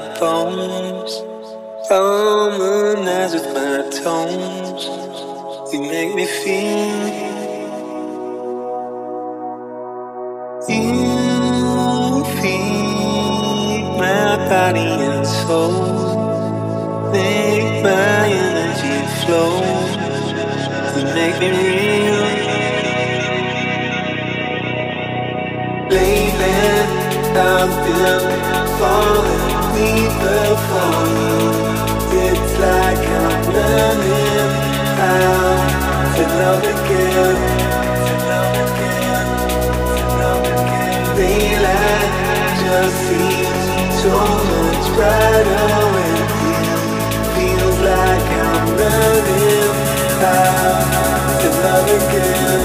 my bones. Harmonize with my tones. You make me feel. You feed my body and soul. Make my energy flow. You make me real. Lately I've been falling deeper for you. It's like I'm learning how to love again. Daylight just seems so much brighter with you. Feels like I'm learning how to love again.